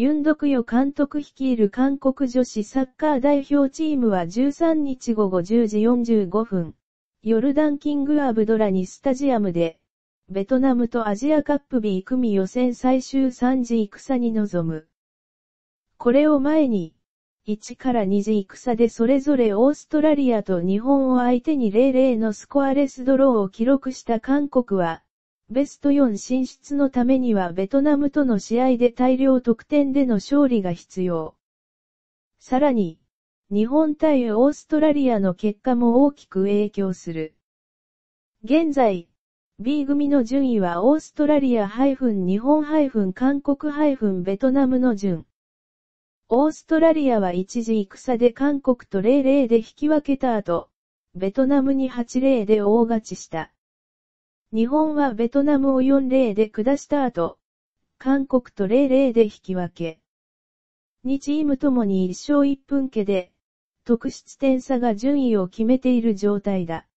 ユン・ドクヨ監督率いる韓国女子サッカー代表チームは13日午後10時45分、ヨルダンキング・アブドラニスタジアムで、ベトナムとアジアカップ B 組予選最終3次戦に臨む。これを前に、1から2次戦でそれぞれオーストラリアと日本を相手に 0-0 のスコアレスドローを記録した韓国は、ベスト4進出のためにはベトナムとの試合で大量得点での勝利が必要。さらに、日本対オーストラリアの結果も大きく影響する。現在、B 組の順位はオーストラリア-日本-韓国-ベトナムの順。オーストラリアは一次戦で韓国と 0-0 で引き分けた後、ベトナムに 8-0 で大勝ちした。日本はベトナムを 4-0 で下した後、韓国と 0-0 で引き分け。2チームともに1勝1分けで、得失点差が順位を決めている状態だ。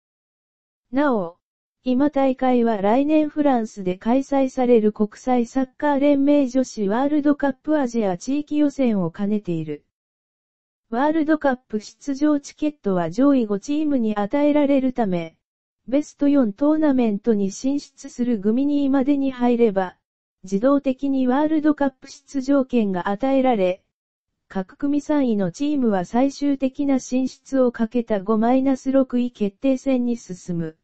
なお、今大会は来年フランスで開催される国際サッカー連盟女子ワールドカップアジア地域予選を兼ねている。ワールドカップ出場チケットは上位5チームに与えられるため、ベスト4トーナメントに進出する組2位までに入れば、自動的にワールドカップ出場権が与えられ、各組3位のチームは最終的な進出をかけた 5-6 位決定戦に進む。